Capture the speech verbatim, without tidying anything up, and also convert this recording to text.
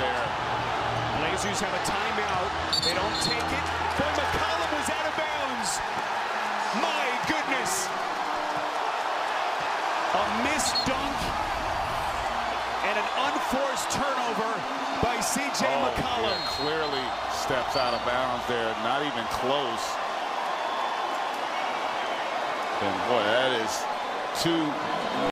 there. Blazers have a timeout. They don't take it. Boy, McCollum was out of bounds. My goodness. A missed dunk and an unforced turnover by C J oh, McCollum. Yeah, clearly steps out of bounds there. Not even close. And boy, that is two.